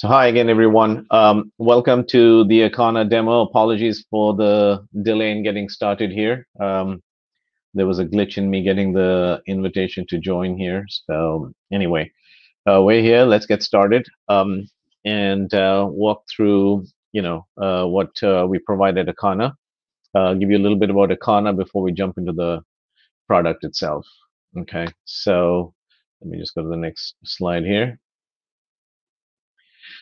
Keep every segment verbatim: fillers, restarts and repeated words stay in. So hi again, everyone. Um, welcome to the Akana demo. Apologies for the delay in getting started here. Um, there was a glitch in me getting the invitation to join here. So anyway, uh, we're here. Let's get started um, and uh, walk through, you know, uh, what uh, we provide at Akana. Uh, give you a little bit about Akana before we jump into the product itself. Okay, so let me just go to the next slide here.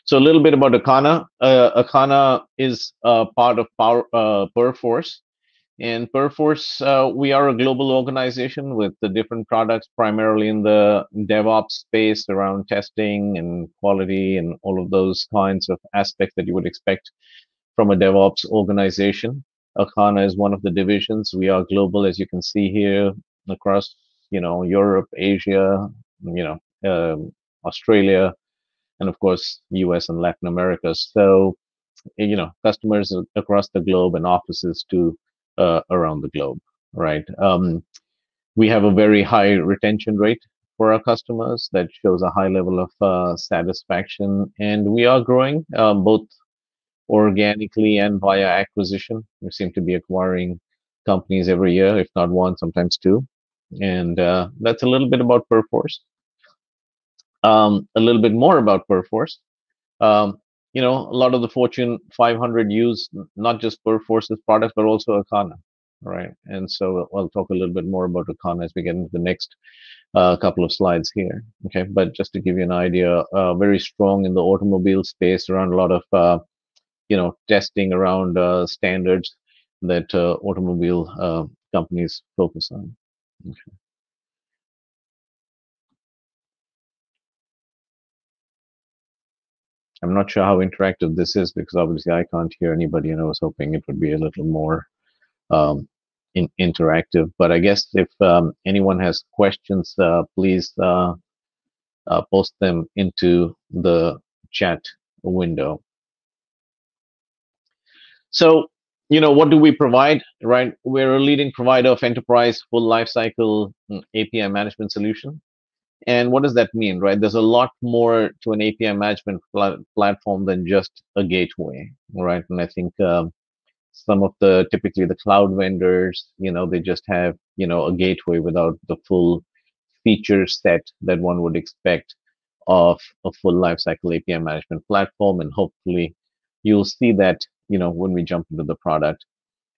So a little bit about Akana. Uh, Akana is uh, part of Power, uh, Perforce. And Perforce, uh, we are a global organization with the different products, primarily in the DevOps space around testing and quality and all of those kinds of aspects that you would expect from a DevOps organization. Akana is one of the divisions. We are global, as you can see here, across you know Europe, Asia, you know um, Australia, and of course, U S and Latin America. So, you know, customers across the globe and offices too uh, around the globe, right? Um, we have a very high retention rate for our customers that shows a high level of uh, satisfaction. And we are growing uh, both organically and via acquisition. We seem to be acquiring companies every year, if not one, sometimes two. And uh, that's a little bit about Perforce. Um, a little bit more about Perforce. Um, you know, a lot of the Fortune five hundred use not just Perforce's products, but also Akana, right? And so I'll talk a little bit more about Akana as we get into the next uh, couple of slides here. Okay, but just to give you an idea, uh, very strong in the automobile space around a lot of, uh, you know, testing around uh, standards that uh, automobile uh, companies focus on. Okay. I'm not sure how interactive this is because obviously I can't hear anybody, and I was hoping it would be a little more um, in interactive. But I guess if um, anyone has questions, uh, please uh, uh, post them into the chat window. So, you know, what do we provide, right? We're a leading provider of enterprise full lifecycle A P I management solution. And what does that mean, right? There's a lot more to an A P I management pl platform than just a gateway, right? And I think um, some of the, typically the cloud vendors, you know, they just have, you know, a gateway without the full feature set that one would expect of a full lifecycle A P I management platform. And hopefully you'll see that, you know, when we jump into the product.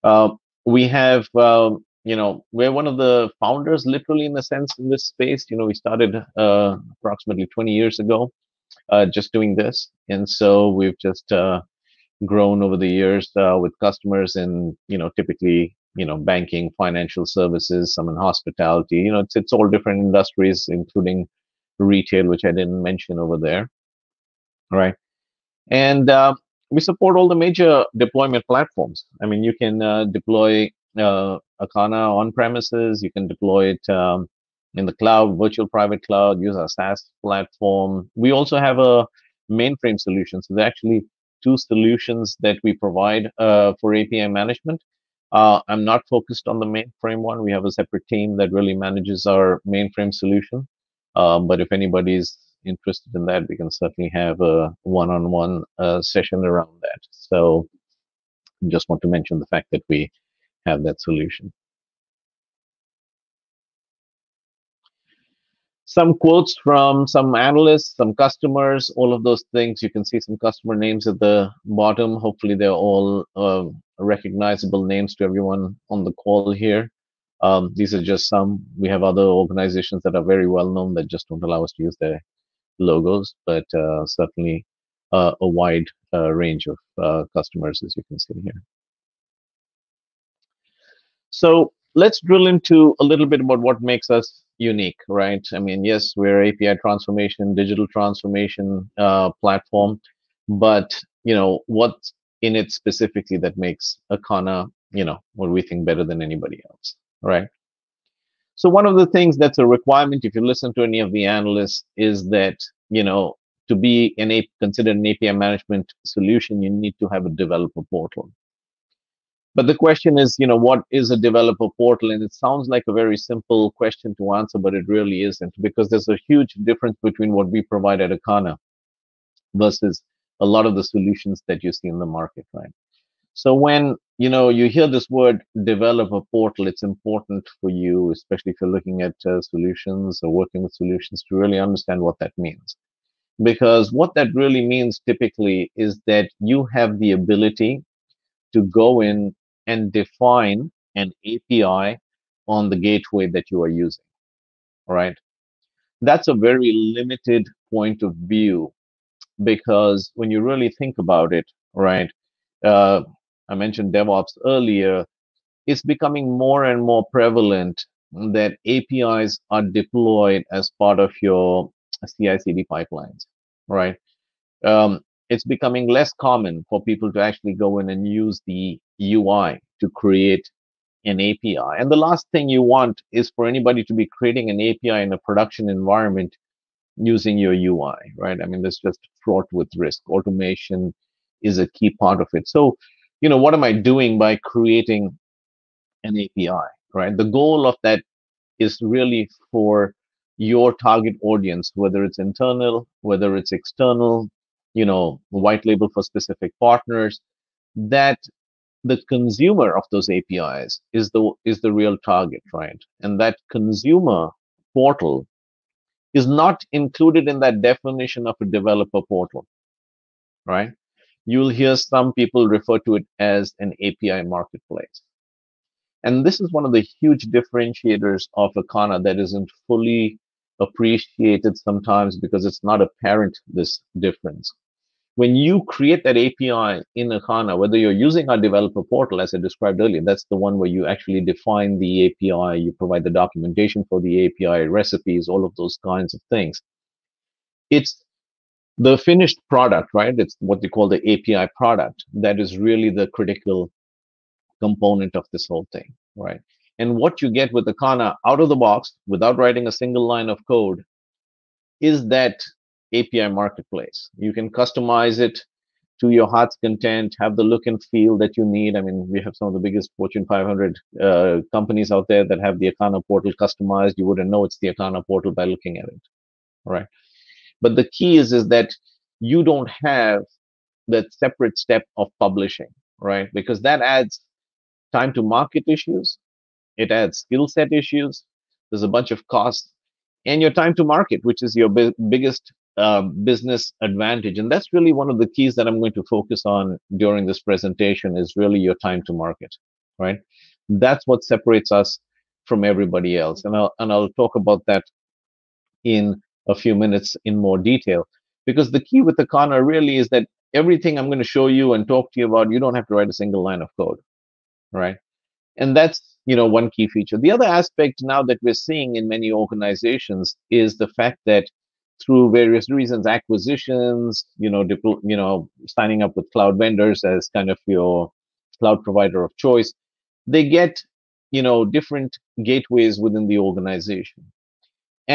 Uh, we have... Uh, You know, we're one of the founders, literally, in a sense, in this space. You know, we started uh, approximately twenty years ago, uh, just doing this, and so we've just uh, grown over the years uh, with customers, in, you know, typically, you know, banking, financial services, some in hospitality. You know, it's it's all different industries, including retail, which I didn't mention over there, right? And uh, we support all the major deployment platforms. I mean, you can uh, deploy Uh, Akana on premises, you can deploy it um, in the cloud, virtual private cloud, use our SaaS platform. We also have a mainframe solution. So there are actually two solutions that we provide uh, for A P I management. Uh, I'm not focused on the mainframe one. We have a separate team that really manages our mainframe solution. Um, but if anybody's interested in that, we can certainly have a one-on-one uh, session around that. So I just want to mention the fact that we have that solution. Some quotes from some analysts, some customers, all of those things. You can see some customer names at the bottom. Hopefully they're all uh, recognizable names to everyone on the call here. Um, these are just some. We have other organizations that are very well known that just don't allow us to use their logos, but uh, certainly uh, a wide uh, range of uh, customers, as you can see here. So let's drill into a little bit about what makes us unique, right? I mean, yes, we're A P I transformation, digital transformation uh, platform, but, you know, what's in it specifically that makes Akana, you know, what we think better than anybody else, right? So one of the things that's a requirement, if you listen to any of the analysts, is that, you know, to be an A P I, considered an A P I management solution, you need to have a developer portal. But the question is, you know, what is a developer portal? And it sounds like a very simple question to answer, but it really isn't, because there's a huge difference between what we provide at Akana versus a lot of the solutions that you see in the market, right? So when you know you hear this word developer portal, it's important for you, especially if you're looking at uh, solutions or working with solutions, to really understand what that means. Because what that really means typically is that you have the ability to go in and define an A P I on the gateway that you are using, right? That's a very limited point of view, because when you really think about it, right, uh, I mentioned DevOps earlier, it's becoming more and more prevalent that A P Is are deployed as part of your C I C D pipelines, right? Um, it's becoming less common for people to actually go in and use the U I to create an A P I. And the last thing you want is for anybody to be creating an A P I in a production environment using your U I, right? I mean, that's just fraught with risk. Automation is a key part of it. So, you know, what am I doing by creating an A P I, right? The goal of that is really for your target audience, whether it's internal, whether it's external, you know, white label for specific partners, that the consumer of those A P Is is the is the real target, right? And that consumer portal is not included in that definition of a developer portal, right? You'll hear some people refer to it as an A P I marketplace. And this is one of the huge differentiators of Akana that isn't fully appreciated sometimes, because it's not apparent, this difference. When you create that A P I in Akana, whether you're using our developer portal, as I described earlier, that's the one where you actually define the A P I, you provide the documentation for the A P I, recipes, all of those kinds of things. It's the finished product, right? It's what you call the A P I product. That is really the critical component of this whole thing, right? And what you get with Akana out of the box, without writing a single line of code, is that A P I marketplace. You can customize it to your heart's content, have the look and feel that you need. I mean, we have some of the biggest Fortune five hundred uh, companies out there that have the Akana portal customized. You wouldn't know it's the Akana portal by looking at it, all right? But the key is, is that you don't have that separate step of publishing, right? Because that adds time to market issues. It adds skill set issues. There's a bunch of costs. And your time to market, which is your bi biggest Uh, business advantage. And that's really one of the keys that I'm going to focus on during this presentation, is really your time to market, right? That's what separates us from everybody else. And I'll, and I'll talk about that in a few minutes in more detail, because the key with Akana really is that everything I'm going to show you and talk to you about, you don't have to write a single line of code, right? And that's, you know, one key feature. The other aspect now that we're seeing in many organizations is the fact that through various reasons, acquisitions, you know, you know, signing up with cloud vendors as kind of your cloud provider of choice, they get, you know, different gateways within the organization.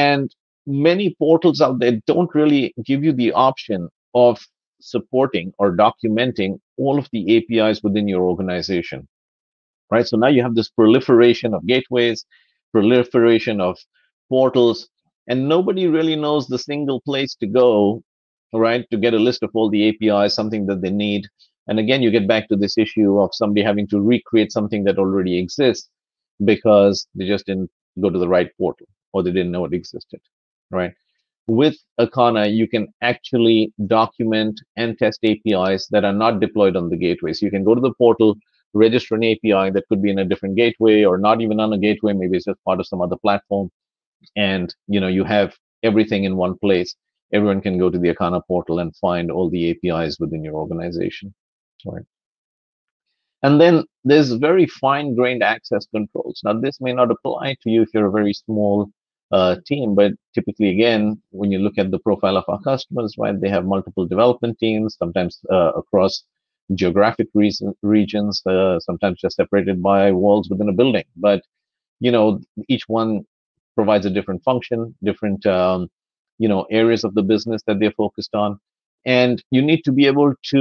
And many portals out there don't really give you the option of supporting or documenting all of the A P Is within your organization, right? So now you have this proliferation of gateways, proliferation of portals, and nobody really knows the single place to go, right, to get a list of all the A P Is, something that they need. And again, you get back to this issue of somebody having to recreate something that already exists because they just didn't go to the right portal or they didn't know it existed, right? With Akana, you can actually document and test A P Is that are not deployed on the gateway. So you can go to the portal, register an A P I that could be in a different gateway or not even on a gateway. Maybe it's just part of some other platform. And, you know, you have everything in one place. Everyone can go to the Akana portal and find all the A P Is within your organization, right? And then there's very fine-grained access controls. Now, this may not apply to you if you're a very small uh, team, but typically, again, when you look at the profile of our customers, right, they have multiple development teams, sometimes uh, across geographic reason, regions, uh, sometimes just separated by walls within a building. But, you know, each one provides a different function, different um, you know, areas of the business that they're focused on. And you need to be able to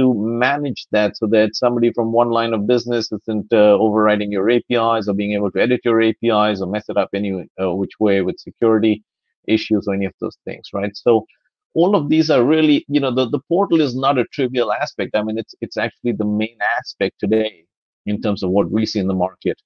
manage that so that somebody from one line of business isn't uh, overriding your A P Is or being able to edit your A P Is or mess it up any uh, which way with security issues or any of those things, right? So all of these are really, you know, the, the portal is not a trivial aspect. I mean, it's it's actually the main aspect today in terms of what we see in the market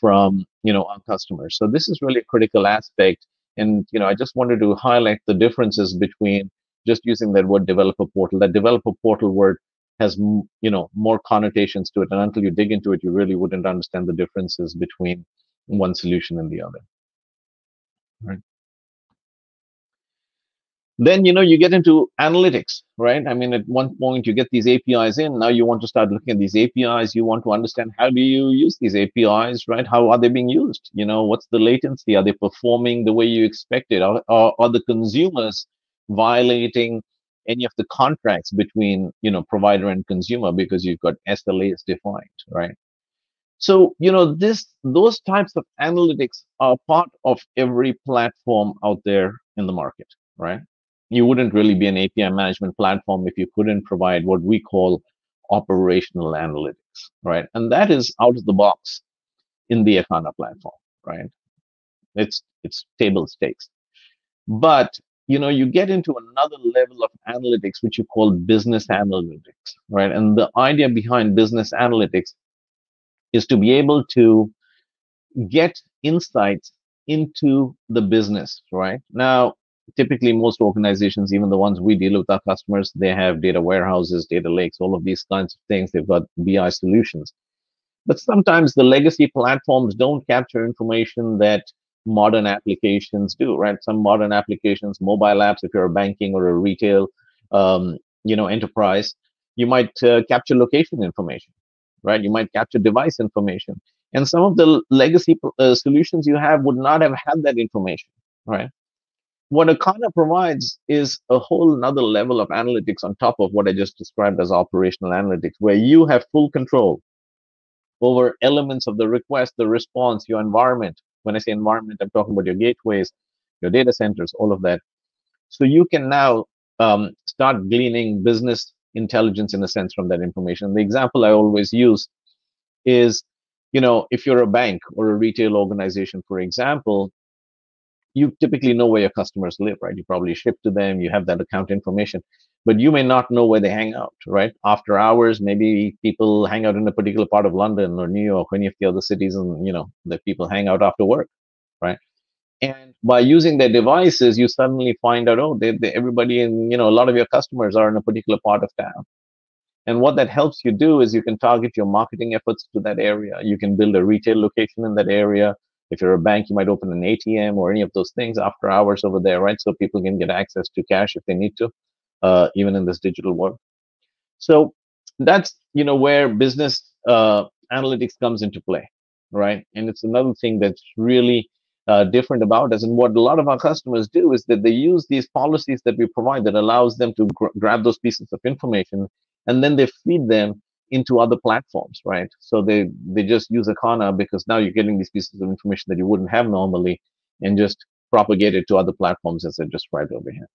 from, you know, our customers. So this is really a critical aspect. And, you know, I just wanted to highlight the differences between just using that word developer portal. That developer portal word has, you know, more connotations to it. And until you dig into it, you really wouldn't understand the differences between one solution and the other. Right. Then, you know, you get into analytics, right? I mean, at one point you get these A P Is in. Now you want to start looking at these A P Is. You want to understand, how do you use these A P Is, right? How are they being used? You know, what's the latency? Are they performing the way you expected? Are, are, are the consumers violating any of the contracts between, you know, provider and consumer, because you've got S L As defined, right? So, you know, this, those types of analytics are part of every platform out there in the market, right? You wouldn't really be an A P I management platform if you couldn't provide what we call operational analytics, right? And that is out of the box in the Akana platform, right? It's it's table stakes. But, you know, you get into another level of analytics, which you call business analytics, right? And the idea behind business analytics is to be able to get insights into the business, right? Now, typically, most organizations, even the ones we deal with, our customers, they have data warehouses, data lakes, all of these kinds of things. They've got B I solutions. But sometimes the legacy platforms don't capture information that modern applications do, right? Some modern applications, mobile apps, if you're a banking or a retail um, you know, enterprise, you might uh, capture location information, right? You might capture device information. And some of the legacy uh, solutions you have would not have had that information, right? What Akana provides is a whole nother level of analytics on top of what I just described as operational analytics, where you have full control over elements of the request, the response, your environment. When I say environment, I'm talking about your gateways, your data centers, all of that. So you can now um, start gleaning business intelligence, in a sense, from that information. The example I always use is, you know, if you're a bank or a retail organization, for example, you typically know where your customers live, right? You probably ship to them, you have that account information, but you may not know where they hang out, right? After hours, maybe people hang out in a particular part of London or New York, any of the other cities, and you know that people hang out after work, right? And by using their devices, you suddenly find out, oh, they, they, everybody in, you know, a lot of your customers are in a particular part of town. And what that helps you do is you can target your marketing efforts to that area. You can build a retail location in that area. If you're a bank, you might open an A T M or any of those things after hours over there, right? So people can get access to cash if they need to, uh, even in this digital world. So that's, you know, where business uh, analytics comes into play, right? And it's another thing that's really uh, different about us. And what a lot of our customers do is that they use these policies that we provide that allows them to gr grab those pieces of information, and then they feed them into other platforms, right? So they they just use Akana because now you're getting these pieces of information that you wouldn't have normally, and just propagate it to other platforms, as I described over here,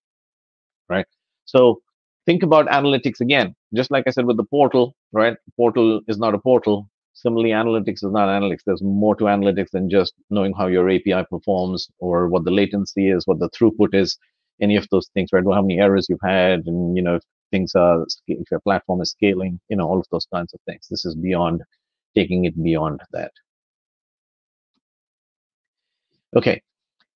right? So think about analytics again, just like I said with the portal, right? Portal is not a portal. Similarly, analytics is not analytics. There's more to analytics than just knowing how your A P I performs or what the latency is, what the throughput is, any of those things, right? Well, how many errors you've had, and you know, if things are, if your platform is scaling, you know, all of those kinds of things. This is beyond, taking it beyond that. Okay,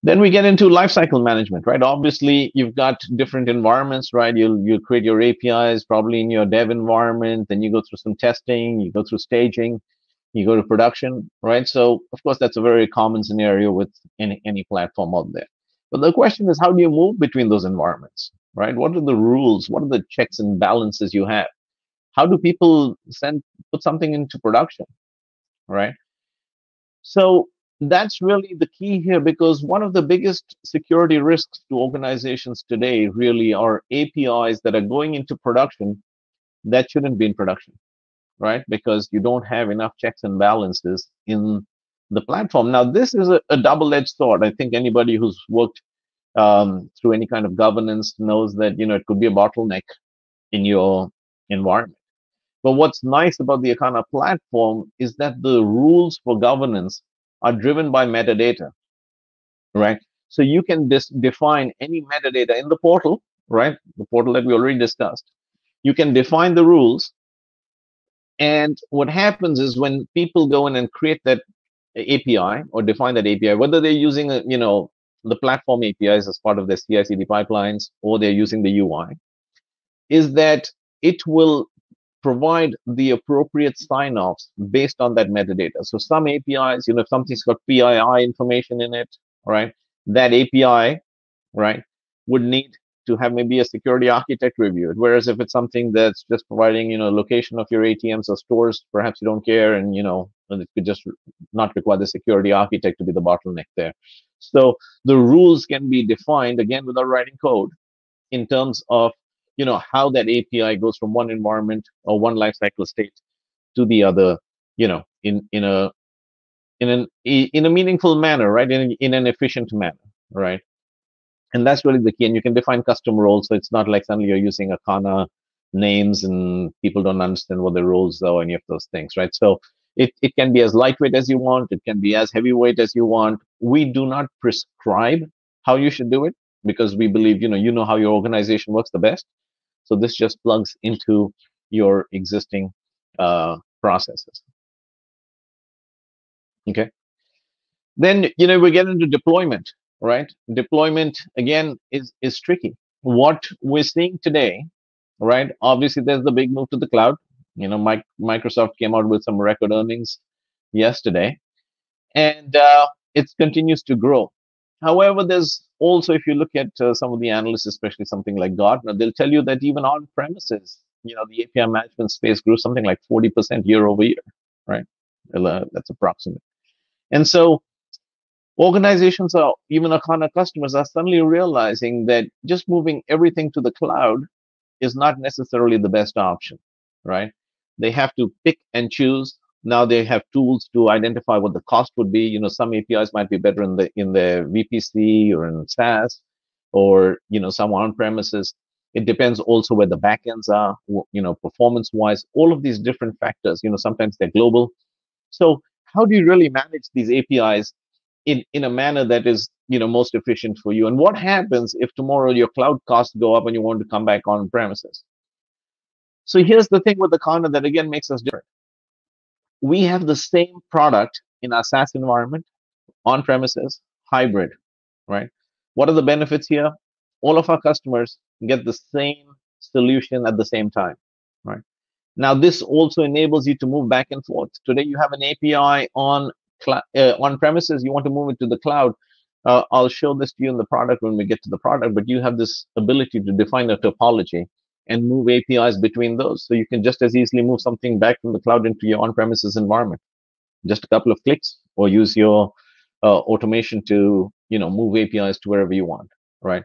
then we get into lifecycle management, right? Obviously, you've got different environments, right? You'll, you'll create your A P Is probably in your dev environment, then you go through some testing, you go through staging, you go to production, right? So, of course, that's a very common scenario with any, any platform out there. But the question is, how do you move between those environments? Right? What are the rules? What are the checks and balances you have? How do people send, put something into production, right? So that's really the key here, because one of the biggest security risks to organizations today really are A P Is that are going into production that shouldn't be in production, right? Because you don't have enough checks and balances in the platform. Now, this is a, a double-edged sword. I think anybody who's worked Um, through any kind of governance knows that, you know, it could be a bottleneck in your environment. But what's nice about the Akana platform is that the rules for governance are driven by metadata, right? So you can dis define any metadata in the portal, right? The portal that we already discussed. You can define the rules. And what happens is when people go in and create that A P I or define that A P I, whether they're using, a, you know, the platform A P Is as part of their C I C D pipelines, or they're using the U I, is that it will provide the appropriate sign-offs based on that metadata. So some A P Is, you know, if something's got P I I information in it, right, that A P I, right, would need to have maybe a security architect review it. Whereas if it's something that's just providing, you know, location of your A T Ms or stores, perhaps you don't care, and, you know, and it could just not require the security architect to be the bottleneck there. So the rules can be defined, again, without writing code, in terms of, you know, how that A P I goes from one environment or one lifecycle state to the other, you know, in in a in an in a meaningful manner, right? In in an efficient manner, right? And that's really the key. And you can define custom roles, so it's not like suddenly you're using Akana names and people don't understand what the roles are or any of those things, right? So it it can be as lightweight as you want. It can be as heavyweight as you want. We do not prescribe how you should do it, because we believe, you know, you know how your organization works the best. So this just plugs into your existing uh, processes. Okay. Then, you know, we get into deployment, right? Deployment, again, is, is tricky. What we're seeing today, right? Obviously, there's the big move to the cloud. You know, my, Microsoft came out with some record earnings yesterday, and uh, it continues to grow. However, there's also, if you look at uh, some of the analysts, especially something like Gartner, they'll tell you that even on premises, you know, the A P I management space grew something like forty percent year over year, right? That's approximate. And so organizations are, even Akana customers, are suddenly realizing that just moving everything to the cloud is not necessarily the best option, right? They have to pick and choose. Now they have tools to identify what the cost would be. You know, some A P Is might be better in the in the V P C or in SaaS, or, you know, some on-premises. It depends also where the backends are, you know, performance-wise, all of these different factors. You know, sometimes they're global. So how do you really manage these A P Is in, in a manner that is, you know, most efficient for you? And what happens if tomorrow your cloud costs go up and you want to come back on-premises? So here's the thing with Akana that, again, makes us different. We have the same product in our SaaS environment, on-premises, hybrid, right? What are the benefits here? All of our customers get the same solution at the same time, right? Now, this also enables you to move back and forth. Today, you have an A P I on uh, on-premises. You want to move it to the cloud. Uh, I'll show this to you in the product when we get to the product, but you have this ability to define a topology and move A P Is between those. So you can just as easily move something back from the cloud into your on-premises environment. Just a couple of clicks, or use your uh, automation to, you know, move A P Is to wherever you want, right?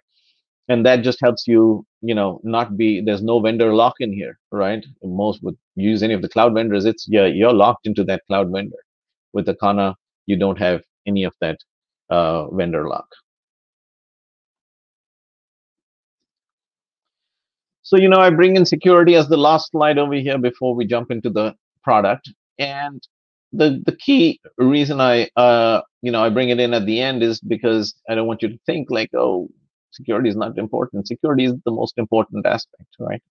And that just helps you, you know, not be, there's no vendor lock-in here, right? Most would use any of the cloud vendors. It's, yeah, you're locked into that cloud vendor. With Akana, you don't have any of that uh, vendor lock. So, you know, I bring in security as the last slide over here before we jump into the product. And the the key reason I, uh, you know, I bring it in at the end is because I don't want you to think like, oh, security is not important. Security is the most important aspect, right?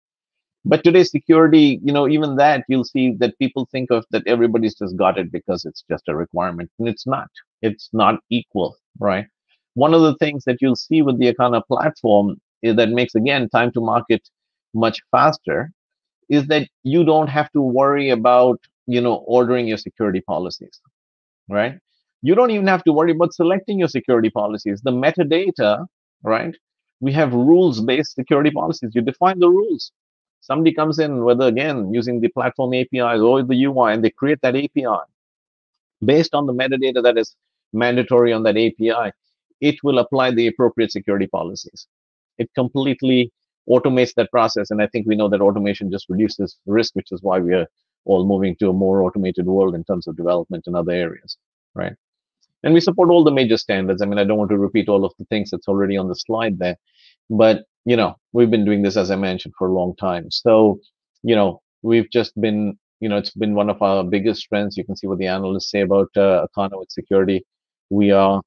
But today, security, you know, even that, you'll see that people think of that everybody's just got it because it's just a requirement. And it's not. It's not equal, right? One of the things that you'll see with the Akana platform is that makes, again, time to market much faster, is that you don't have to worry about, you know, ordering your security policies, right? You don't even have to worry about selecting your security policies. The metadata, right? We have rules-based security policies. You define the rules. Somebody comes in, whether, again, using the platform A P Is or the U I, and they create that A P I. Based on the metadata that is mandatory on that A P I, it will apply the appropriate security policies. It completely automates that process, and I think we know that automation just reduces risk, which is why we are all moving to a more automated world in terms of development and other areas, right? And we support all the major standards. I mean, I don't want to repeat all of the things that's already on the slide there, but, you know, we've been doing this, as I mentioned, for a long time. So, you know, we've just been, you know, it's been one of our biggest strengths. You can see what the analysts say about uh, Akana with security. We are,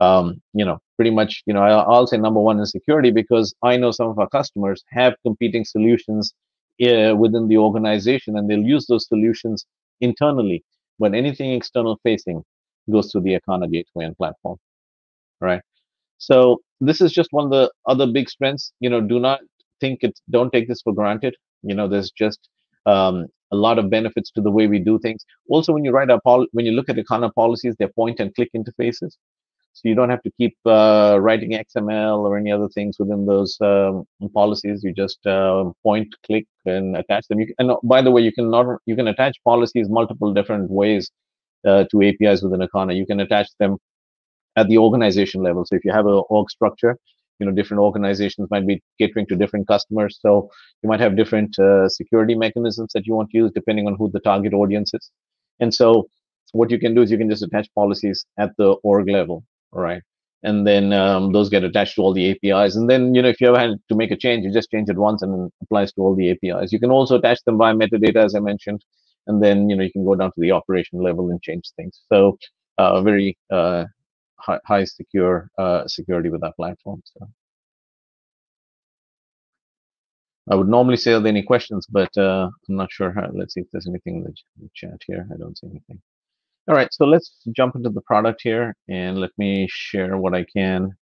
um, you know, pretty much, you know, I'll say number one in security, because I know some of our customers have competing solutions uh, within the organization, and they'll use those solutions internally when anything external facing goes through the Akana gateway and platform, right? So this is just one of the other big strengths. You know, do not think it's, don't take this for granted. You know, there's just um, a lot of benefits to the way we do things. Also, when you write our pol when you look at Akana policies, they're point and click interfaces. So you don't have to keep uh, writing X M L or any other things within those um, policies. You just uh, point, click, and attach them. You can, and by the way, you can not you can attach policies multiple different ways uh, to A P Is within Akana. You can attach them at the organization level. So if you have an org structure, you know, different organizations might be catering to different customers. So you might have different uh, security mechanisms that you want to use depending on who the target audience is. And so what you can do is you can just attach policies at the org level. Right, and then um, those get attached to all the A P Is, and then, you know, if you ever had to make a change, you just change it once and it applies to all the A P Is. You can also attach them via metadata, as I mentioned, and then, you know, you can go down to the operation level and change things. So uh, very uh, high, high secure uh, security with our platform. So I would normally say, are there any questions, but uh, I'm not sure how. Let's see if there's anything in the chat here. I don't see anything. All right, so let's jump into the product here, and let me share what I can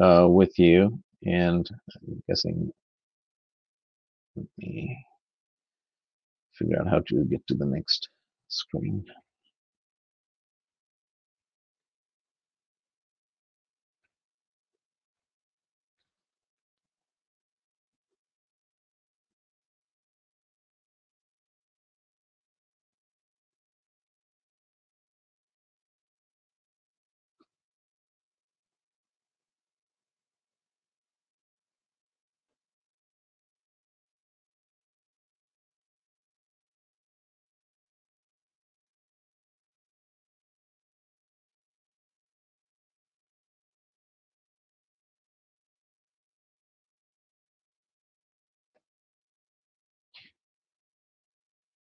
uh, with you. And I'm guessing, let me figure out how to get to the next screen.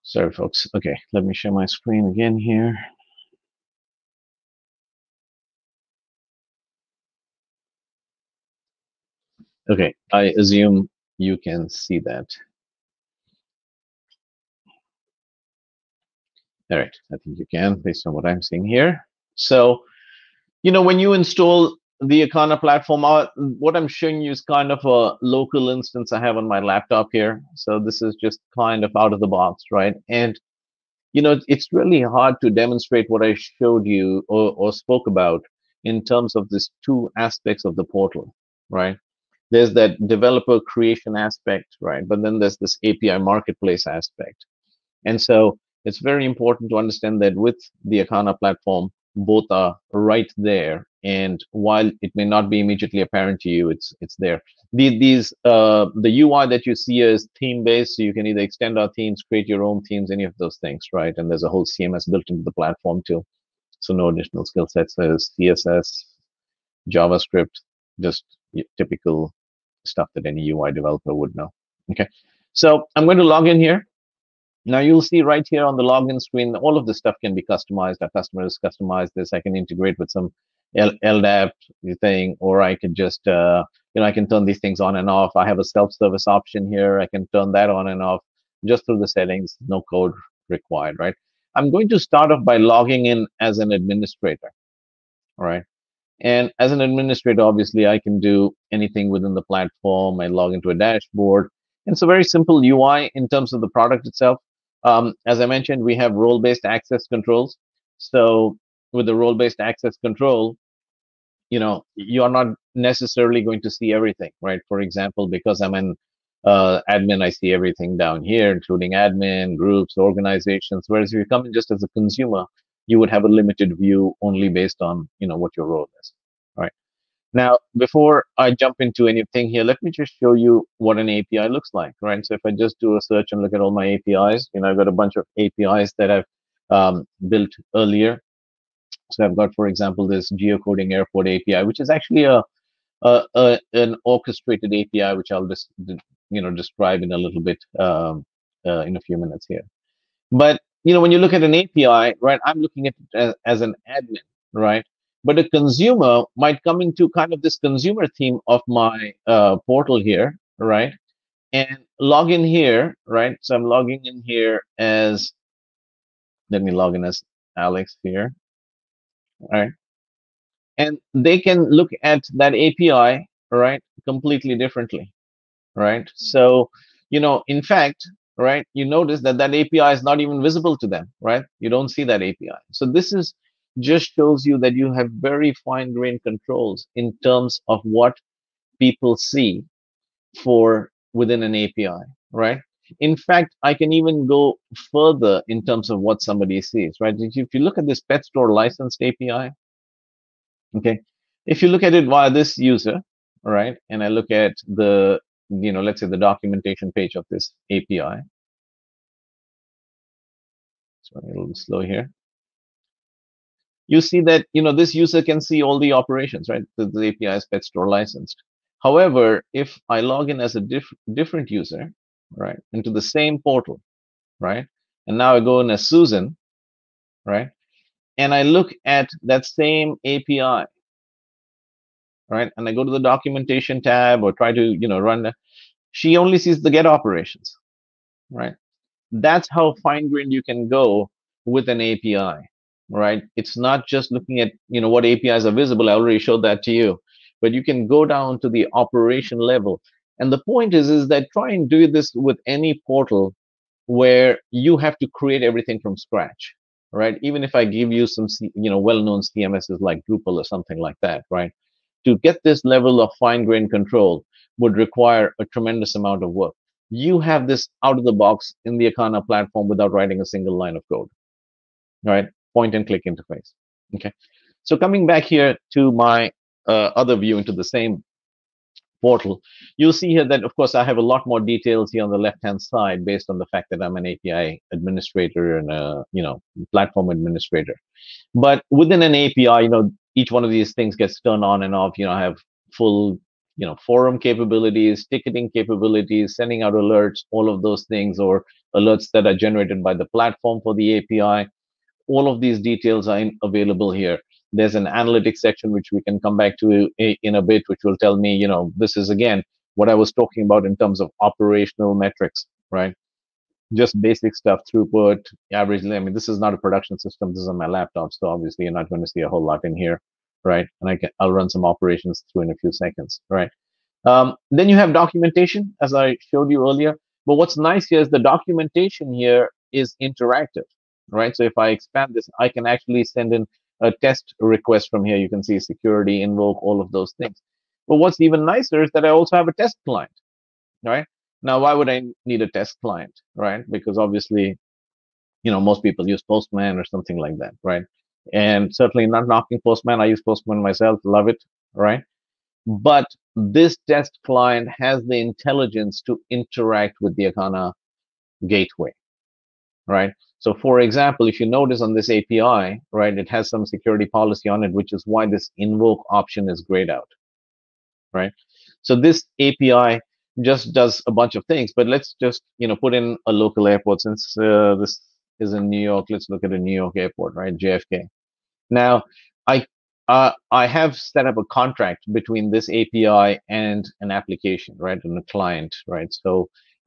Sorry, folks. Okay, let me share my screen again here. Okay, I assume you can see that. All right, I think you can, based on what I'm seeing here. So, you know, when you install the Akana platform, uh, what I'm showing you is kind of a local instance I have on my laptop here. So this is just kind of out of the box, right? And, you know, it's really hard to demonstrate what I showed you or, or spoke about in terms of these two aspects of the portal, right? There's that developer creation aspect, right? But then there's this A P I marketplace aspect. And so it's very important to understand that with the Akana platform, both are right there. And while it may not be immediately apparent to you, it's it's there. The, these uh, the U I that you see is theme-based, so you can either extend our themes, create your own themes, any of those things, right? And there's a whole C M S built into the platform too. So no additional skill sets as C S S, JavaScript, just typical stuff that any U I developer would know. Okay, so I'm going to log in here. Now you'll see right here on the login screen, all of this stuff can be customized. Our customers customize this. I can integrate with some L D A P thing, or I can just, uh, you know, I can turn these things on and off. I have a self-service option here. I can turn that on and off just through the settings, no code required, right? I'm going to start off by logging in as an administrator, all right? And as an administrator, obviously, I can do anything within the platform. I log into a dashboard. And it's a very simple U I in terms of the product itself. Um, as I mentioned, we have role-based access controls. So with the role-based access control, you know, you are not necessarily going to see everything, right? For example, because I'm an uh, admin, I see everything down here, including admin, groups, organizations. Whereas if you come in just as a consumer, you would have a limited view only based on, you know, what your role is. All right. Now, before I jump into anything here, let me just show you what an A P I looks like, right? So if I just do a search and look at all my A P Is, you know, I've got a bunch of A P Is that I've um, built earlier. So I've got, for example, this geocoding airport A P I, which is actually a, a, a an orchestrated A P I, which I'll just, you know, describe in a little bit um, uh, in a few minutes here. But, you know, when you look at an A P I, right, I'm looking at it as, as an admin, right? But a consumer might come into kind of this consumer theme of my uh, portal here, right? And log in here, right? So I'm logging in here as, let me log in as Alex here, right? And they can look at that A P I, right, completely differently, right? So, you know, in fact, right, you notice that that A P I is not even visible to them, right? You don't see that A P I. So this is just shows you that you have very fine-grained controls in terms of what people see for within an A P I, right? In fact, I can even go further in terms of what somebody sees, right? If you look at this pet store licensed A P I, okay, if you look at it via this user, right, and I look at the, you know, let's say the documentation page of this A P I. Sorry, a little slow here. You see that, you know, this user can see all the operations, right? The, the A P I is pet store licensed. However, if I log in as a diff different user, right, into the same portal, right, and now I go in as Susan, right, and I look at that same A P I, right, and I go to the documentation tab or try to, you know, run, she only sees the get operations, right? That's how fine-grained you can go with an A P I. Right, it's not just looking at, you know, what A P Is are visible. I already showed that to you, but you can go down to the operation level. And the point is, is that try and do this with any portal where you have to create everything from scratch, right? Even if I give you some, you know, well-known C M Ss like Drupal or something like that, right? To get this level of fine-grained control would require a tremendous amount of work. You have this out of the box in the Akana platform without writing a single line of code, right? Point and click interface. Okay, so coming back here to my uh, other view into the same portal, you'll see here that, of course, I have a lot more details here on the left-hand side based on the fact that I'm an A P I administrator and a, you know, platform administrator. But within an A P I, you know, each one of these things gets turned on and off. You know, I have full, you know, forum capabilities, ticketing capabilities, sending out alerts, all of those things, or alerts that are generated by the platform for the A P I. All of these details are in, available here. There's an analytics section, which we can come back to a, in a bit, which will tell me, you know, this is, again, what I was talking about in terms of operational metrics, right? Just basic stuff, throughput, average. I mean, this is not a production system. This is on my laptop. So obviously, you're not going to see a whole lot in here, right? And I can, I'll run some operations through in a few seconds, right? Um, then you have documentation, as I showed you earlier. But what's nice here is the documentation here is interactive. Right, so if I expand this, I can actually send in a test request from here. You can see security, invoke, all of those things. But what's even nicer is that I also have a test client. Right now, why would I need a test client? Right, because obviously, you know, most people use Postman or something like that. Right, and certainly not knocking Postman. I use Postman myself, love it. Right, but this test client has the intelligence to interact with the Akana gateway. Right. So, for example, if you notice on this A P I, right, it has some security policy on it, which is why this invoke option is grayed out, right? So this A P I just does a bunch of things, but let's just, you know, put in a local airport. Since uh, this is in New York, let's look at a New York airport, right, J F K. Now, I, uh, I have set up a contract between this A P I and an application, right, and a client, right? So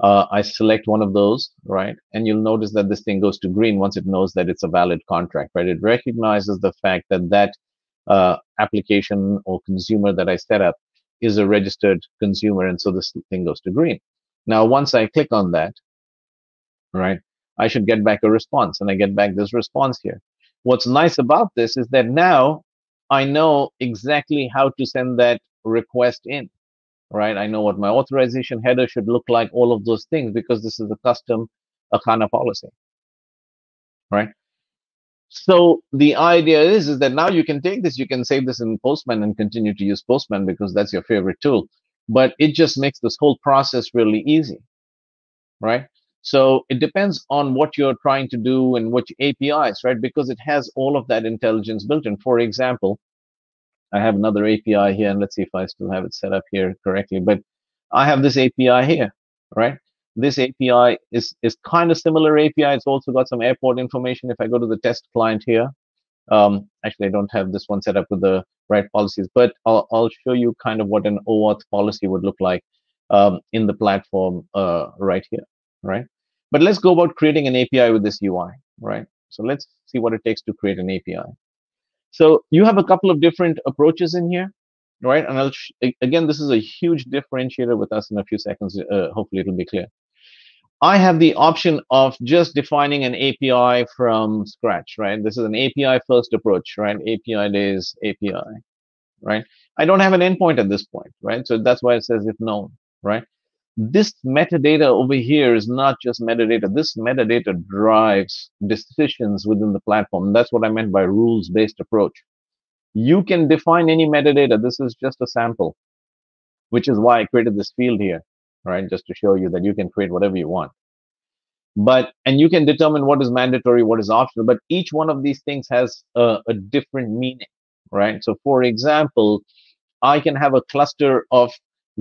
Uh, I select one of those, right? And you'll notice that this thing goes to green once it knows that it's a valid contract, right? It recognizes the fact that that uh, application or consumer that I set up is a registered consumer, and so this thing goes to green. Now, once I click on that, right, I should get back a response, and I get back this response here. What's nice about this is that now I know exactly how to send that request in. Right, I know what my authorization header should look like, all of those things, because this is a custom Akana policy, right? So the idea is, is that now you can take this, you can save this in Postman and continue to use Postman because that's your favorite tool, but it just makes this whole process really easy, right? So it depends on what you're trying to do and which A P Is, right? Because it has all of that intelligence built in. For example, I have another A P I here, and let's see if I still have it set up here correctly. But I have this A P I here, right? This A P I is, is kind of similar A P I. It's also got some airport information. If I go to the test client here, Um, actually, I don't have this one set up with the right policies, but I'll, I'll show you kind of what an OAuth policy would look like um, in the platform uh, right here, right? But let's go about creating an A P I with this U I, right? So let's see what it takes to create an A P I. So you have a couple of different approaches in here, right? And I'll sh again, this is a huge differentiator with us in a few seconds. Uh, hopefully, it'll be clear. I have the option of just defining an A P I from scratch, right? This is an A P I-first approach, right? APIdays A P I, right? I don't have an endpoint at this point, right? So that's why it says if known, right? This metadata over here is not just metadata. This metadata drives decisions within the platform. That's what I meant by rules-based approach. You can define any metadata. This is just a sample, which is why I created this field here, right? Just to show you that you can create whatever you want. But, and you can determine what is mandatory, what is optional, but each one of these things has a, a different meaning, right? So for example, I can have a cluster of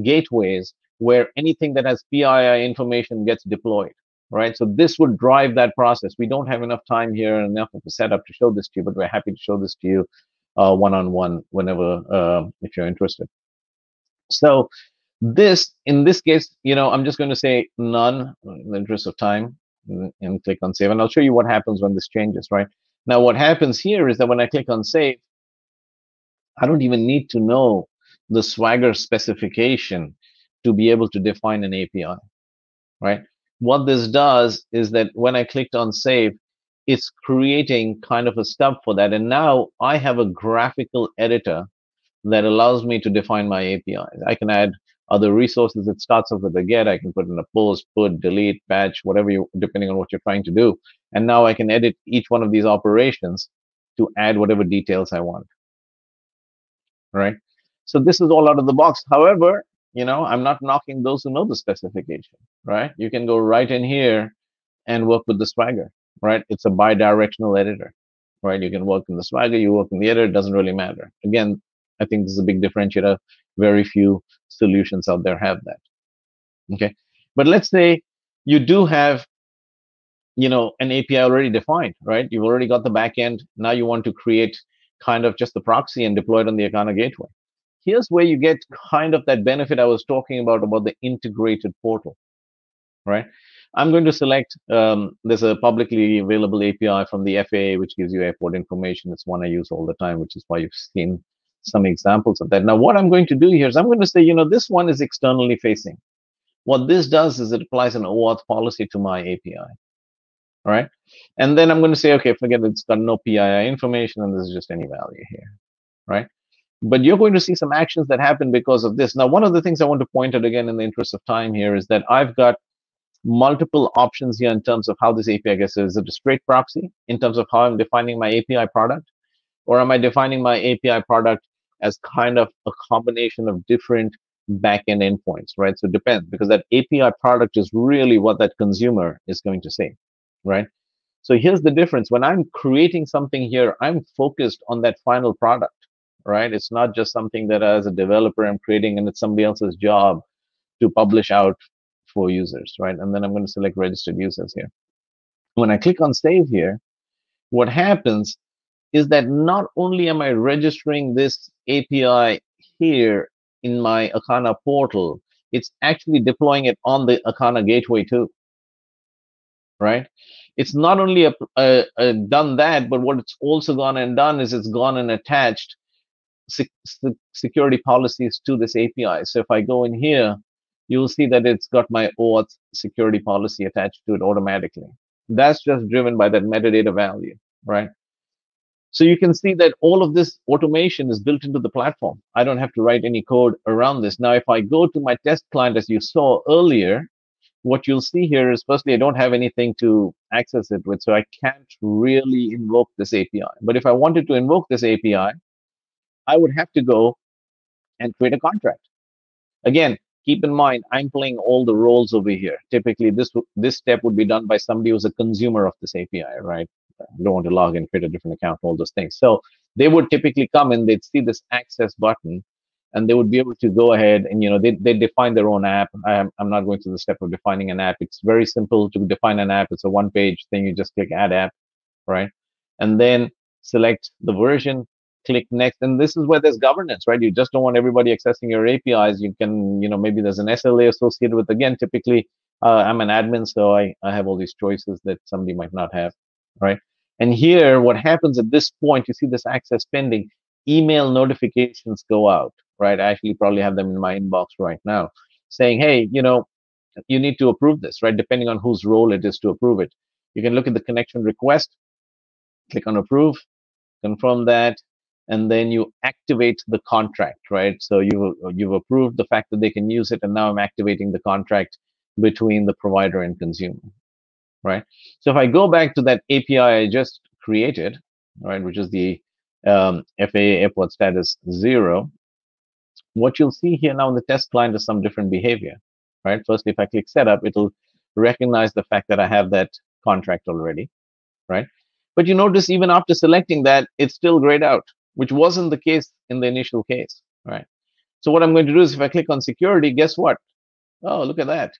gateways where anything that has P I I information gets deployed, right? So this would drive that process. We don't have enough time here and enough of a setup to show this to you, but we're happy to show this to you uh, one-on-one whenever, uh, if you're interested. So this, in this case, you know, I'm just going to say none in the interest of time and click on save. And I'll show you what happens when this changes, right? Now, what happens here is that when I click on save, I don't even need to know the Swagger specification to be able to define an A P I, right? What this does is that when I clicked on save, it's creating kind of a stub for that. And now I have a graphical editor that allows me to define my A P Is. I can add other resources. It starts off with a get. I can put in a post, put, delete, patch, whatever you, depending on what you're trying to do. And now I can edit each one of these operations to add whatever details I want, right? So this is all out of the box. However, you know, I'm not knocking those who know the specification, right? You can go right in here and work with the Swagger, right? It's a bi-directional editor, right? You can work in the Swagger, you work in the editor, it doesn't really matter. Again, I think this is a big differentiator. Very few solutions out there have that, okay? But let's say you do have, you know, an A P I already defined, right? You've already got the backend. Now you want to create kind of just the proxy and deploy it on the Akana gateway. Here's where you get kind of that benefit I was talking about, about the integrated portal, right? I'm going to select, um, there's a publicly available A P I from the F A A, which gives you airport information. It's one I use all the time, which is why you've seen some examples of that. Now, what I'm going to do here is I'm going to say, you know, this one is externally facing. What this does is it applies an OAuth policy to my A P I, all right? And then I'm going to say, okay, forget it, it's got no P I I information, and this is just any value here, right? But you're going to see some actions that happen because of this. Now, one of the things I want to point out again in the interest of time here is that I've got multiple options here in terms of how this A P I gets. Is it a straight proxy in terms of how I'm defining my A P I product? Or am I defining my A P I product as kind of a combination of different backend endpoints, right? So it depends, because that A P I product is really what that consumer is going to say, right? So here's the difference. When I'm creating something here, I'm focused on that final product. Right? It's not just something that as a developer I'm creating and it's somebody else's job to publish out for users, right? And then I'm going to select registered users here. When I click on save here, what happens is that not only am I registering this A P I here in my Akana portal, it's actually deploying it on the Akana gateway too, right? It's not only a, a, a done that, but what it's also gone and done is it's gone and attached security policies to this A P I. So if I go in here, you'll see that it's got my OAuth security policy attached to it automatically. That's just driven by that metadata value, right? So you can see that all of this automation is built into the platform. I don't have to write any code around this. Now, if I go to my test client, as you saw earlier, what you'll see here is firstly, I don't have anything to access it with, so I can't really invoke this A P I. But if I wanted to invoke this A P I, I would have to go and create a contract. Again, keep in mind, I'm playing all the roles over here. Typically, this this step would be done by somebody who's a consumer of this A P I, right? I don't want to log in, create a different account, all those things. So they would typically come and they'd see this access button, and they would be able to go ahead and, you know, they they define their own app. I'm, I'm not going through the step of defining an app. It's very simple to define an app. It's a one-page thing. You just click add app, right? And then select the version, click next. And this is where there's governance, right? You just don't want everybody accessing your A P Is. You can, you know, maybe there's an S L A associated with, again, typically uh, I'm an admin, so I, I have all these choices that somebody might not have, right? And here, what happens at this point, you see this access pending, email notifications go out, right? I actually probably have them in my inbox right now saying, hey, you know, you need to approve this, right? Depending on whose role it is to approve it. You can look at the connection request, click on approve, confirm that, and then you activate the contract, right? So you, you've approved the fact that they can use it, and now I'm activating the contract between the provider and consumer, right? So if I go back to that A P I I just created, right, which is the um, F A A airport status zero, what you'll see here now in the test client is some different behavior, right? Firstly, if I click setup, it'll recognize the fact that I have that contract already, right? But you notice even after selecting that, it's still grayed out, which wasn't the case in the initial case, right? So what I'm going to do is if I click on security, guess what? Oh, look at that.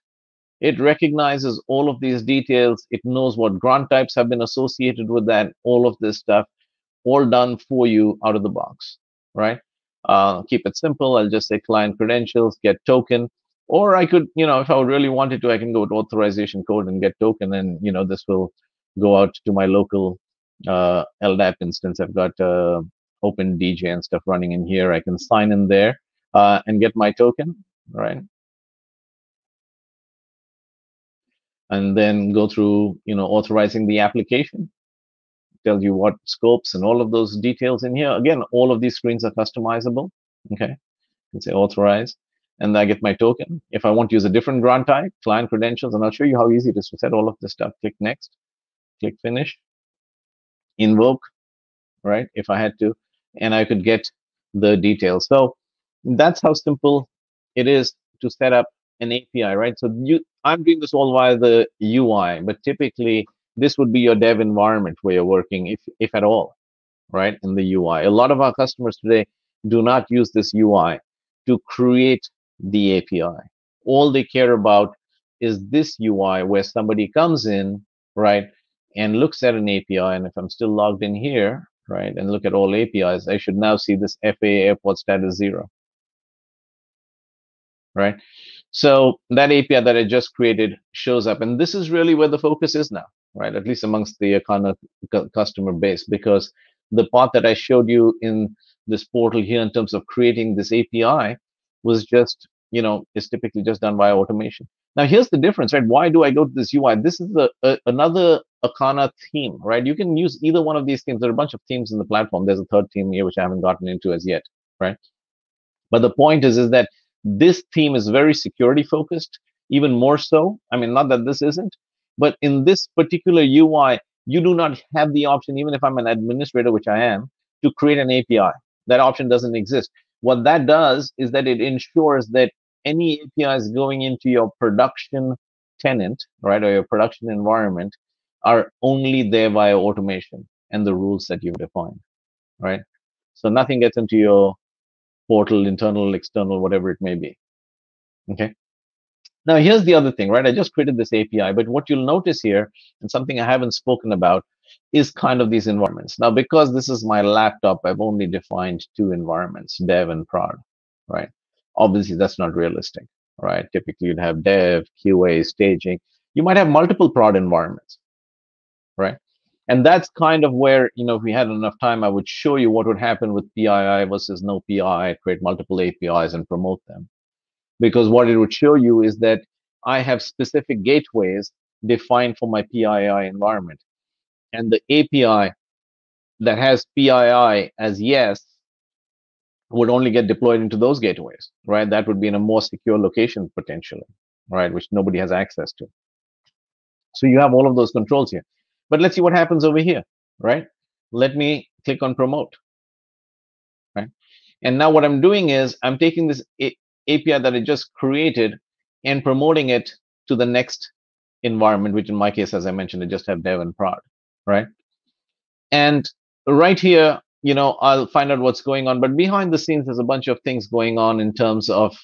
It recognizes all of these details. It knows what grant types have been associated with that, all of this stuff, all done for you out of the box, right? Uh, keep it simple. I'll just say client credentials, get token. Or I could, you know, if I really wanted to, I can go with authorization code and get token, and, you know, this will go out to my local uh, L D A P instance. I've got uh, Open D J and stuff running in here. I can sign in there uh, and get my token, right? And then go through, you know, authorizing the application. It tells you what scopes and all of those details in here. Again, all of these screens are customizable, okay? You can say authorize, and I get my token. If I want to use a different grant type, client credentials, and I'll show you how easy it is to set all of this stuff. Click next, click finish, invoke, right, if I had to, and I could get the details. So that's how simple it is to set up an A P I, right? So you, I'm doing this all via the U I, but typically this would be your dev environment where you're working, if, if at all, right, in the U I. A lot of our customers today do not use this U I to create the A P I. All they care about is this U I where somebody comes in, right, and looks at an A P I, and if I'm still logged in here, right, and look at all A P Is, I should now see this F A A airport status zero, right? So that A P I that I just created shows up, and this is really where the focus is now, right, at least amongst the Akana customer base, because the part that I showed you in this portal here in terms of creating this A P I was just, you know, is typically just done by automation. Now, here's the difference, right? Why do I go to this U I? This is the, uh, another Akana theme, right? You can use either one of these themes. There are a bunch of themes in the platform. There's a third theme here, which I haven't gotten into as yet, right? But the point is, is that this theme is very security focused, even more so. I mean, not that this isn't, but in this particular U I, you do not have the option, even if I'm an administrator, which I am, to create an A P I. That option doesn't exist. What that does is that it ensures that any A P Is going into your production tenant, right, or your production environment are only there via automation and the rules that you've defined, right? So nothing gets into your portal, internal, external, whatever it may be, okay? Now, here's the other thing, right? I just created this A P I, but what you'll notice here, and something I haven't spoken about, is kind of these environments. Now, because this is my laptop, I've only defined two environments, dev and prod, right? Obviously, that's not realistic, right? Typically, you'd have dev, Q A, staging. You might have multiple prod environments, right? And that's kind of where, you know, if we had enough time, I would show you what would happen with P I I versus no P I I, create multiple A P Is and promote them. Because what it would show you is that I have specific gateways defined for my P I I environment. And the A P I that has P I I as yes would only get deployed into those gateways, right? That would be in a more secure location potentially, right, which nobody has access to. So you have all of those controls here. But let's see what happens over here, right? Let me click on promote, right? And now what I'm doing is I'm taking this A P I that I just created and promoting it to the next environment, which in my case, as I mentioned, I just have dev and prod. Right? And right here, you know, I'll find out what's going on. But behind the scenes, there's a bunch of things going on in terms of,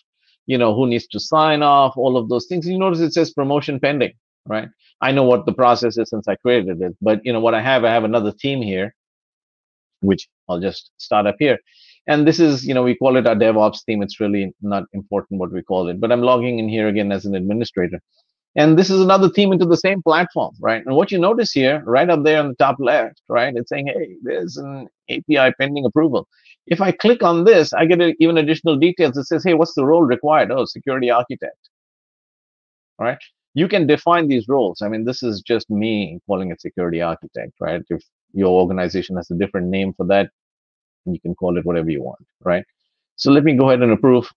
you know, who needs to sign off, all of those things. You notice it says promotion pending, right? I know what the process is since I created it. But, you know, what I have, I have another theme here which I'll just start up here. And this is, you know, we call it our DevOps theme. It's really not important what we call it, but I'm logging in here again as an administrator. And this is another theme into the same platform, right? And what you notice here, right up there on the top left, right, it's saying, hey, there's an A P I pending approval. If I click on this, I get a, even additional details. It says, hey, what's the role required? Oh, security architect, all right? You can define these roles. I mean, this is just me calling it security architect, right? If your organization has a different name for that, you can call it whatever you want, right? So let me go ahead and approve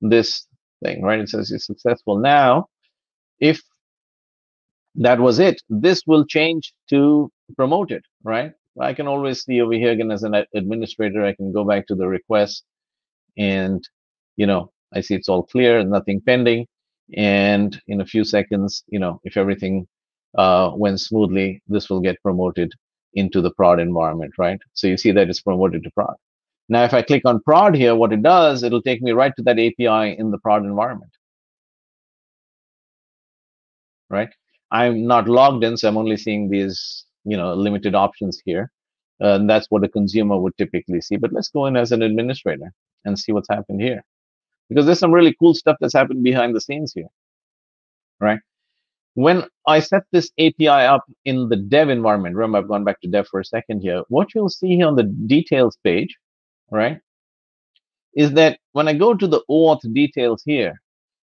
this thing, right? It says it's successful now. If that was it, this will change to promoted, right? I can always see over here again as an administrator, I can go back to the request and, you know, I see it's all clear and nothing pending. And in a few seconds, you know, if everything uh, went smoothly, this will get promoted into the prod environment, right? So you see that it's promoted to prod. Now, if I click on prod here, what it does, it'll take me right to that A P I in the prod environment, right? I'm not logged in, so I'm only seeing these, you know, limited options here. Uh, and that's what a consumer would typically see. But let's go in as an administrator and see what's happened here, because there's some really cool stuff that's happened behind the scenes here, right? When I set this A P I up in the dev environment, remember I've gone back to dev for a second here, what you'll see here on the details page, right, is that when I go to the OAuth details here,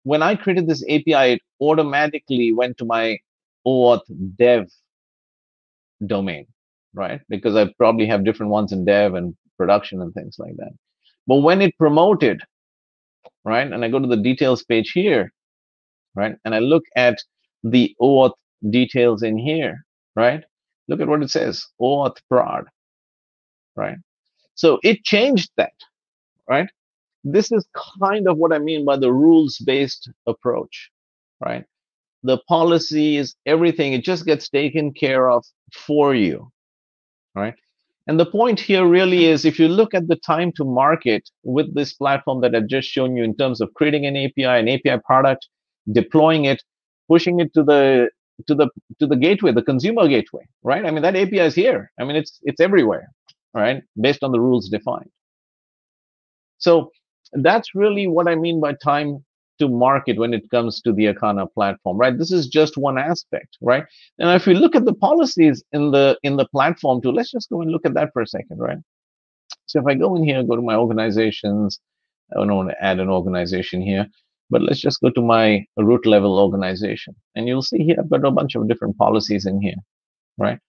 when I created this A P I, it automatically went to my OAuth dev domain, right? Because I probably have different ones in dev and production and things like that. But when it promoted, right, and I go to the details page here, right, and I look at the OAuth details in here, right, look at what it says, OAuth prod, right? So it changed that, right? This is kind of what I mean by the rules-based approach, right? The policies, everything, it just gets taken care of for you, right? And the point here really is, if you look at the time to market with this platform that I've just shown you in terms of creating an A P I, an A P I product, deploying it, pushing it to the to the to the gateway, the consumer gateway, right? I mean, that A P I is here. I mean, it's it's everywhere, right? Based on the rules defined. So that's really what I mean by time to market when it comes to the Akana platform, right? This is just one aspect, right? And if we look at the policies in the in the platform too, let's just go and look at that for a second, right? So if I go in here, go to my organizations, I don't want to add an organization here, but let's just go to my root level organization. And you'll see here, I've got a bunch of different policies in here, right?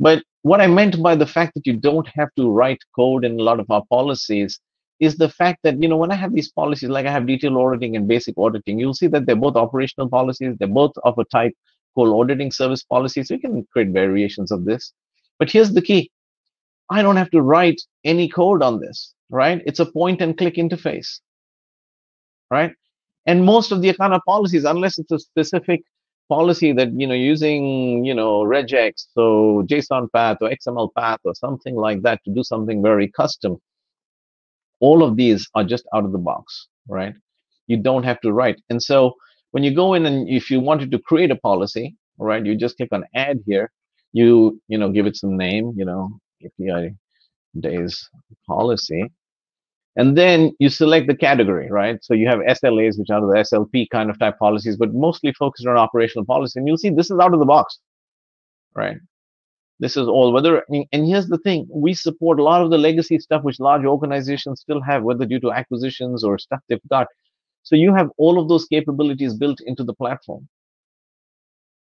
But what I meant by the fact that you don't have to write code in a lot of our policies is the fact that, you know, when I have these policies, like I have detail auditing and basic auditing, you'll see that they're both operational policies. They're both of a type called auditing service policies. So you can create variations of this. But here's the key. I don't have to write any code on this, right? It's a point and click interface, right? And most of the Akana policies, unless it's a specific policy that, you know, using, you know, regex, so JSON path or X M L path or something like that to do something very custom, all of these are just out of the box, right? You don't have to write. And so when you go in and if you wanted to create a policy, right, you just click on add here. You, you know, give it some name, you know, APIdays policy. And then you select the category, right? So you have S L As, which are the S L P kind of type policies, but mostly focused on operational policy. And you'll see this is out of the box, right? This is all, whether, and here's the thing, we support a lot of the legacy stuff which large organizations still have, whether due to acquisitions or stuff they've got. So you have all of those capabilities built into the platform,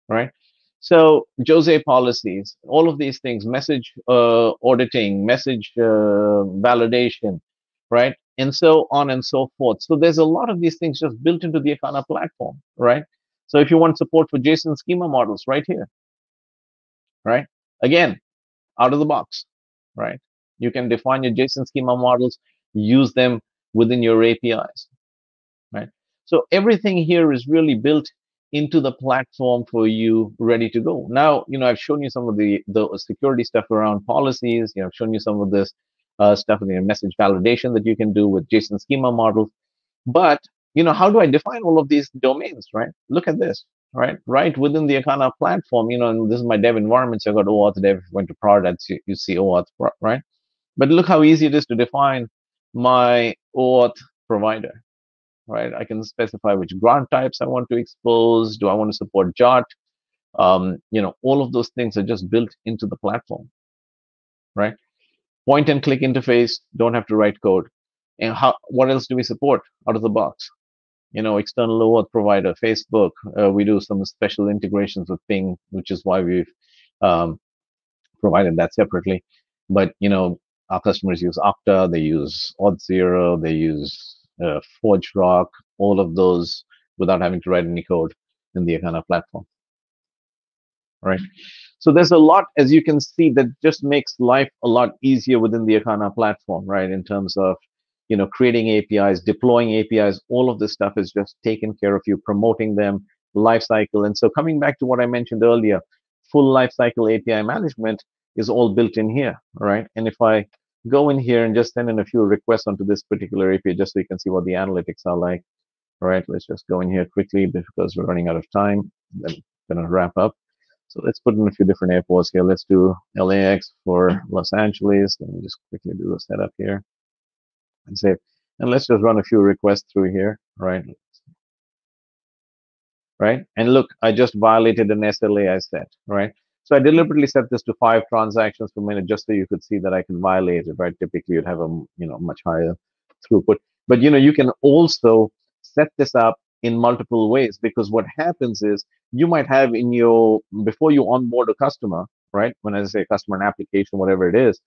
right? So Jose policies, all of these things, message uh, auditing, message uh, validation, right? And so on and so forth. So there's a lot of these things just built into the Akana platform, right? So if you want support for JSON schema models, right here, right? Again, out of the box, right? You can define your JSON schema models, use them within your A P Is, right? So everything here is really built into the platform for you, ready to go. Now, you know, I've shown you some of the, the security stuff around policies. You know, I've shown you some of this uh, stuff in your message validation that you can do with JSON schema models. But, you know, how do I define all of these domains, right? Look at this. Right, right within the Akana platform, you know, and this is my dev environment. So I got OAuth dev, went to prod, that's you, you see OAuth, right? But look how easy it is to define my OAuth provider, right? I can specify which grant types I want to expose. Do I want to support J W T? Um, you know, all of those things are just built into the platform, right? Point and click interface, don't have to write code. And how? What else do we support out of the box? You know, external OAuth provider, Facebook. Uh, we do some special integrations with Ping, which is why we've um, provided that separately. But, you know, our customers use Okta, they use Auth zero, they use uh, ForgeRock, all of those without having to write any code in the Akana platform. Right. So there's a lot, as you can see, that just makes life a lot easier within the Akana platform, right? In terms of, you know, creating A P Is, deploying A P Is, all of this stuff is just taken care of you, promoting them, lifecycle. And so coming back to what I mentioned earlier, full lifecycle A P I management is all built in here, right? And if I go in here and just send in a few requests onto this particular A P I, just so you can see what the analytics are like. All right, let's just go in here quickly because we're running out of time. Then I'm going to wrap up. So let's put in a few different airports here. Let's do L A X for Los Angeles. Let me just quickly do a setup here and save. And let's just run a few requests through here, right? Right. And look, I just violated an S L A I set, right? So I deliberately set this to five transactions per minute just so you could see that I can violate it, right? Typically, you'd have a you know much higher throughput. But you know you can also set this up in multiple ways, because what happens is you might have in your, before you onboard a customer, right? When I say customer, an application, whatever it is,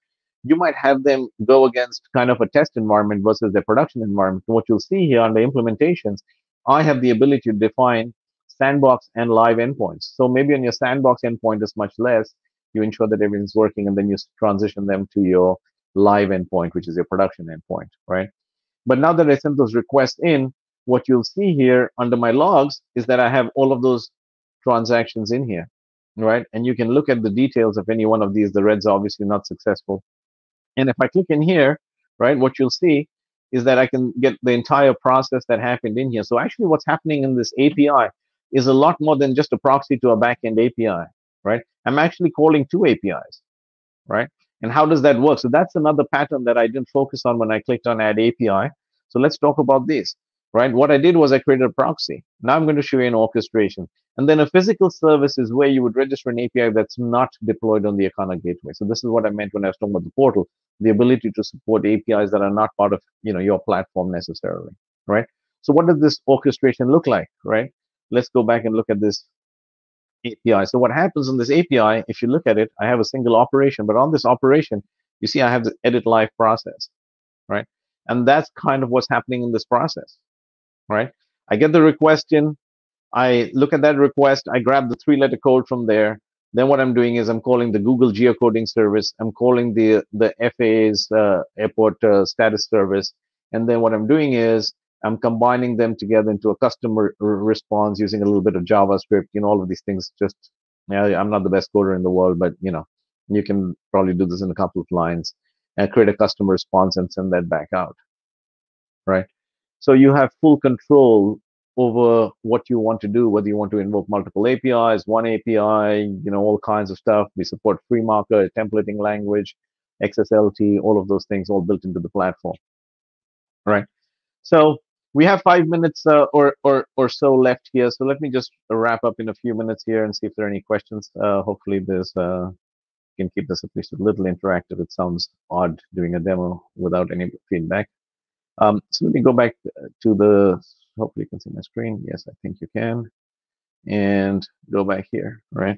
you might have them go against kind of a test environment versus their production environment. And what you'll see here on the implementations, I have the ability to define sandbox and live endpoints. So maybe on your sandbox endpoint is much less, you ensure that everything's working, and then you transition them to your live endpoint, which is your production endpoint, right? But now that I sent those requests in, what you'll see here under my logs is that I have all of those transactions in here, right? And you can look at the details of any one of these. The reds are obviously not successful. And if I click in here, right, what you'll see is that I can get the entire process that happened in here. So actually what's happening in this A P I is a lot more than just a proxy to a backend A P I, right? I'm actually calling two A P Is, right? And how does that work? So that's another pattern that I didn't focus on when I clicked on Add A P I. So let's talk about this. Right? What I did was I created a proxy. Now I'm going to show you an orchestration. And then a physical service is where you would register an A P I that's not deployed on the Akana gateway. So this is what I meant when I was talking about the portal, the ability to support A P Is that are not part of you know, your platform necessarily, right? So what does this orchestration look like, right? Let's go back and look at this A P I. So what happens in this A P I, if you look at it, I have a single operation, but on this operation, you see I have the edit live process, right? And that's kind of what's happening in this process. Right, I get the request in, I look at that request, I grab the three letter code from there. Then what I'm doing is I'm calling the Google geocoding service, I'm calling the the F A A's uh, airport uh, status service, and then what I'm doing is I'm combining them together into a customer response using a little bit of JavaScript. You know, all of these things, just you know, I'm not the best coder in the world, but you know, you can probably do this in a couple of lines and create a customer response and send that back out, right? So you have full control over what you want to do, whether you want to invoke multiple A P Is, one A P I, you know, all kinds of stuff. We support FreeMarker, templating language, X S L T, all of those things all built into the platform, right? So we have five minutes uh, or, or, or so left here. So let me just wrap up in a few minutes here and see if there are any questions. Uh, hopefully this uh, can keep this at least a little interactive. It sounds odd doing a demo without any feedback. Um, so let me go back to the, hopefully you can see my screen. Yes, I think you can. And go back here, right?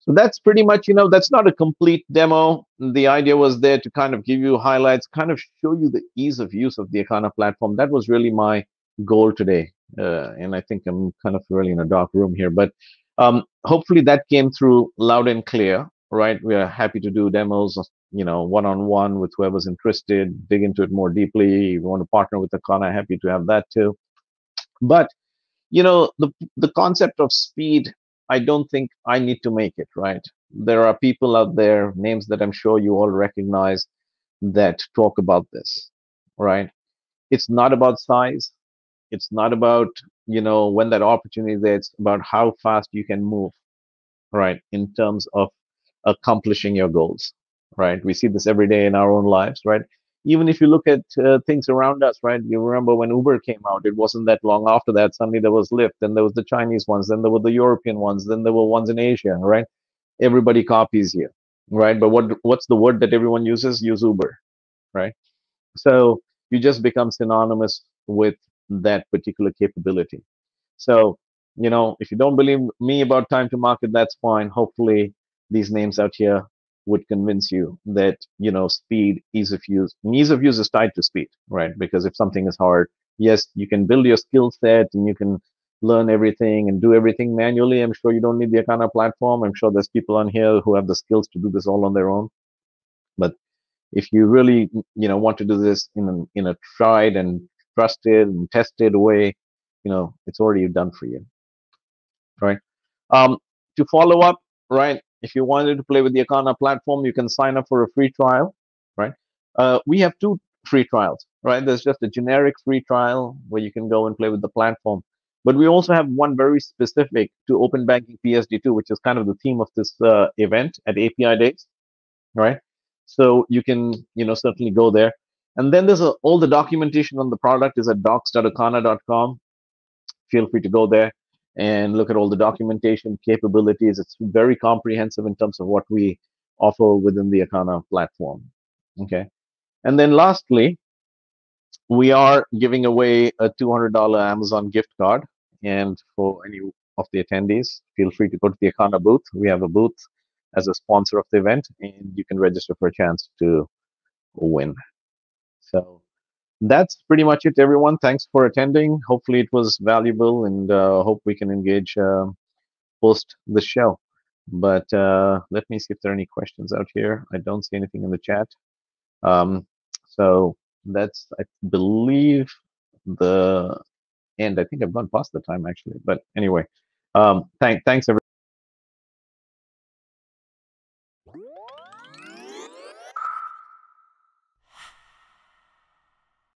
So that's pretty much, you know, that's not a complete demo. The idea was there to kind of give you highlights, kind of show you the ease of use of the Akana platform. That was really my goal today. Uh, and I think I'm kind of really in a dark room here, but um, hopefully that came through loud and clear, right? We are happy to do demos, you know, one-on-one with whoever's interested, dig into it more deeply. If you want to partner with Akana, happy to have that too. But, you know, the, the concept of speed, I don't think I need to make it, right? There are people out there, names that I'm sure you all recognize, that talk about this, right? It's not about size. It's not about, you know, when that opportunity is there. It's about how fast you can move, right, in terms of accomplishing your goals. right? We see this every day in our own lives, right? Even if you look at uh, things around us, right? You remember when Uber came out, it wasn't that long after that. Suddenly there was Lyft, then there was the Chinese ones, then there were the European ones, then there were ones in Asia, right? Everybody copies here, right? But what what's the word that everyone uses? Use Uber, right? So you just become synonymous with that particular capability. So, you know, if you don't believe me about time to market, that's fine. Hopefully these names out here would convince you that, you know, speed, ease of use, and ease of use is tied to speed, right? Because if something is hard, yes, you can build your skill set and you can learn everything and do everything manually. I'm sure you don't need the Akana platform. I'm sure there's people on here who have the skills to do this all on their own. But if you really, you know, want to do this in an, in a tried and trusted and tested way, you know, it's already done for you, right? Um, to follow up, right? If you wanted to play with the Akana platform, you can sign up for a free trial, right? Uh, we have two free trials, right? There's just a generic free trial where you can go and play with the platform. But we also have one very specific to Open Banking P S D two, which is kind of the theme of this uh, event at A P I Days, right? So you can, you know, certainly go there. And then there's a, all the documentation on the product is at docs dot akana dot com. Feel free to go there and look at all the documentation capabilities. It's very comprehensive in terms of what we offer within the Akana platform. Okay. And then lastly, we are giving away a two hundred dollar Amazon gift card. And for any of the attendees, feel free to go to the Akana booth. We have a booth as a sponsor of the event, and you can register for a chance to win. So that's pretty much it, everyone. Thanks for attending. Hopefully it was valuable, and uh, hope we can engage uh, post the show. But uh, let me see if there are any questions out here. I don't see anything in the chat. Um, so that's, I believe, the end. I think I've gone past the time, actually. But anyway, um, thank, thanks, everyone.